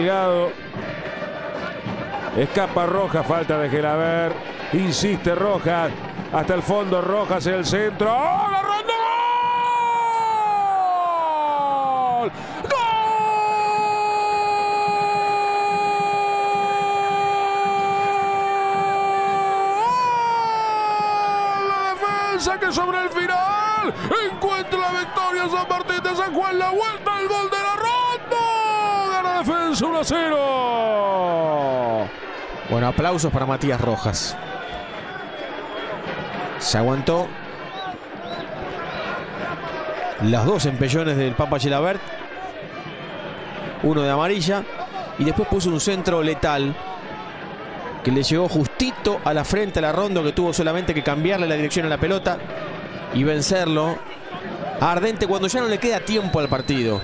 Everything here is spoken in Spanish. Delgado. Escapa Rojas, falta de Gelaber. Insiste Rojas. Hasta el fondo Rojas en el centro. ¡Oh, Larrondo! ¡Gol! ¡Gol! La defensa que sobre el final encuentra la victoria San Martín de San Juan. La vuelta al gol de Larrondo. Gana defensa 1-0. Bueno, aplausos para Matías Rojas. Se aguantó las dos empellones del Papa Gelabert, uno de amarilla, y después puso un centro letal que le llegó justito a la frente a Larrondo, que tuvo solamente que cambiarle la dirección a la pelota y vencerlo. Ardente cuando ya no le queda tiempo al partido.